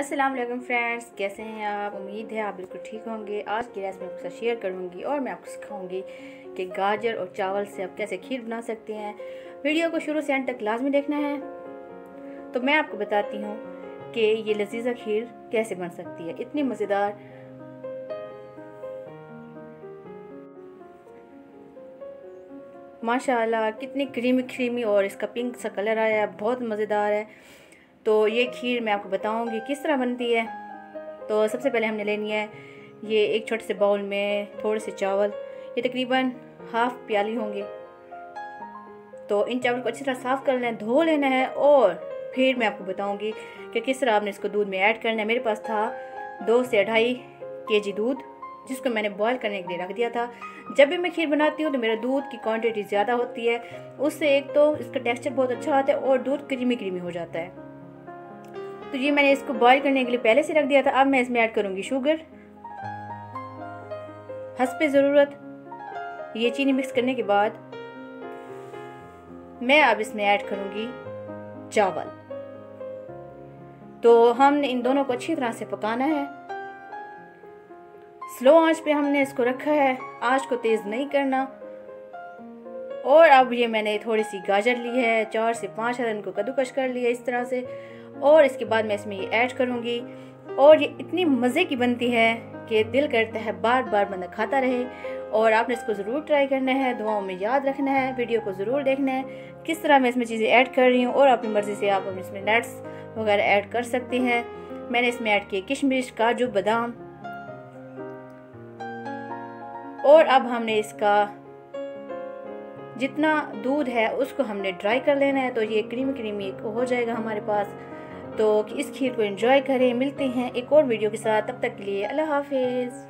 अस्सलाम वालेकुम फ्रेंड्स, कैसे हैं आप? उम्मीद है आप बिल्कुल ठीक होंगे। आज की रेसिपी मैं आपके साथ शेयर करूंगी और मैं आपको सिखाऊंगी कि गाजर और चावल से आप कैसे खीर बना सकते हैं। वीडियो को शुरू से अंत तक लाजमी देखना है। तो मैं आपको बताती हूं कि ये लजीजा खीर कैसे बन सकती है, इतनी मज़ेदार। माशाल्लाह कितनी क्रीमी और इसका पिंक सा कलर आया, बहुत मज़ेदार है। तो ये खीर मैं आपको बताऊंगी किस तरह बनती है। तो सबसे पहले हमने लेनी है ये एक छोटे से बाउल में थोड़े से चावल, ये तकरीबन हाफ प्याली होंगे। तो इन चावल को अच्छी तरह साफ़ कर लेना है, धो लेना है और फिर मैं आपको बताऊंगी कि किस तरह आपने इसको दूध में ऐड करना है। मेरे पास था 2 से 2.5 केजी दूध, जिसको मैंने बॉयल करने के लिए रख दिया था। जब भी मैं खीर बनाती हूँ तो मेरा दूध की क्वांटिटी ज़्यादा होती है, उससे एक तो इसका टेक्स्चर बहुत अच्छा आता है और दूध क्रीमी हो जाता है। तो ये मैंने इसको बॉईल करने के लिए पहले से रख दिया था। अब मैं इसमें ऐड करूँगी शुगर हस्बे ज़रूरत। ये चीनी मिक्स करने के बाद मैं अब इसमें ऐड करूँगी चावल। तो हमने इन दोनों को अच्छी तरह से पकाना है। स्लो आंच पे हमने इसको रखा है, आंच को तेज़ नहीं करना। और अब ये मैंने थोड़ी सी गाजर ली है, 4 से 5 अदरक को कद्दूकश कर लिया इस तरह से। और इसके बाद मैं इसमें ये ऐड करूँगी और ये इतनी मज़े की बनती है कि दिल करता है बार बार बंदा खाता रहे। और आपने इसको ज़रूर ट्राई करना है, दुआओं में याद रखना है, वीडियो को ज़रूर देखना है किस तरह मैं इसमें चीज़ें ऐड कर रही हूँ। और अपनी मर्ज़ी से आप इसमें नट्स वगैरह ऐड कर सकते हैं। मैंने इसमें ऐड किए किशमिश, काजू, बादाम। और अब हमने इसका जितना दूध है उसको हमने ड्राई कर लेना है, तो ये क्रीमी हो जाएगा हमारे पास। तो इस खीर को एंजॉय करें। मिलते हैं एक और वीडियो के साथ, तब तक के लिए अल्लाह हाफिज़।